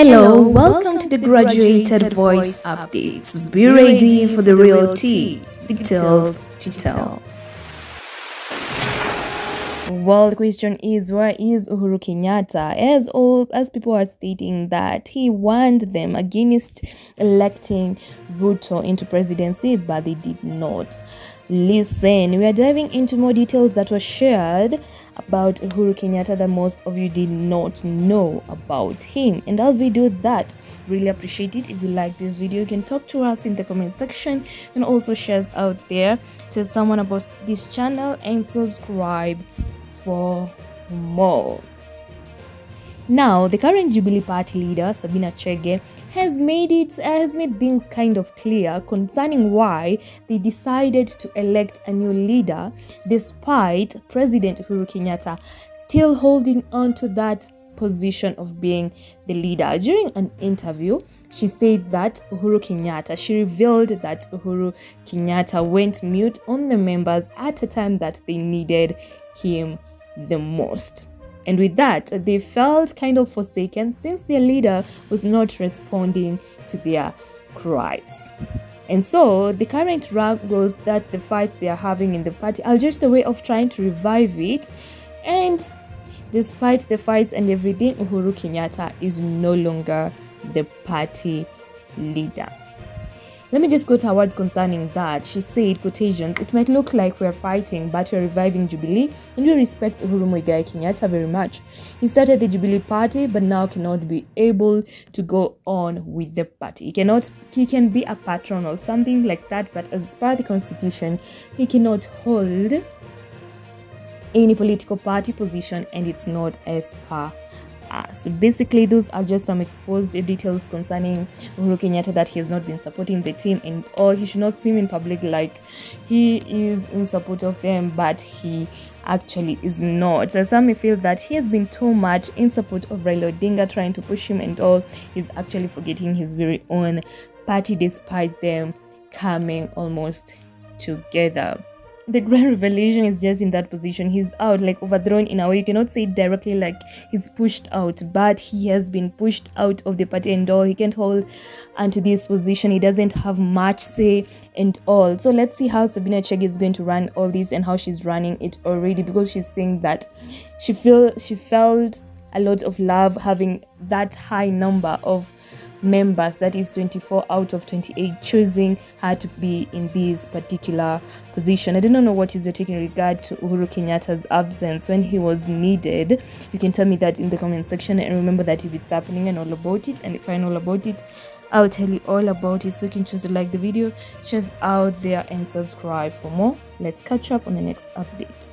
Hello, welcome to the Graduated Voice Updates. Be ready for the real tea, details to tell. Well, the question is, where is Uhuru Kenyatta? As people are stating that he warned them against electing Ruto into presidency, but they did not listen. We are diving into more details that were shared about Uhuru Kenyatta that most of you did not know about him. And as we do that, really appreciate it if you like this video. You can talk to us in the comment section and also share us out there. Tell someone about this channel and subscribe for more. Now, the current Jubilee Party leader, Sabina Chege, has made things kind of clear concerning why they decided to elect a new leader despite President Uhuru Kenyatta still holding on to that position of being the leader. During an interview, she said that she revealed that Uhuru Kenyatta went mute on the members at a time that they needed him the most. And with that, they felt kind of forsaken since their leader was not responding to their cries. And so, the current rag goes that the fight they are having in the party are just a way of trying to revive it. And despite the fights and everything, Uhuru Kenyatta is no longer the party leader. Let me just quote her words concerning that. She said, quotations, "It might look like we're fighting, but we're reviving Jubilee, and we respect Uhuru Muigai Kenyatta very much. He started the Jubilee Party, but now cannot be able to go on with the party. He can be a patron or something like that, but as per the constitution, he cannot hold any political party position, and it's not as per us." Basically, those are just some exposed details concerning Uhuru Kenyatta, that he has not been supporting the team, and or he should not seem in public like he is in support of them, but he actually is not. So some may feel that he has been too much in support of Raila Odinga, trying to push him and all. He's actually forgetting his very own party despite them coming almost together. The grand revelation is just in that position. He's out, like overthrown in a way. You cannot say it directly like he's pushed out, but he has been pushed out of the party and all. He can't hold onto this position. He doesn't have much say and all. So let's see how Sabina Chege is going to run all this and how she's running it already, because she's saying that she felt a lot of love having that high number of members, that is 24 out of 28, choosing her to be in this particular position. I do not know what is your take in regard to Uhuru Kenyatta's absence when he was needed. You can tell me that in the comment section, and remember that if it's happening and all about it, and if I know all about it, I'll tell you all about it. So you can choose to like the video, share out there and subscribe for more. Let's catch up on the next update.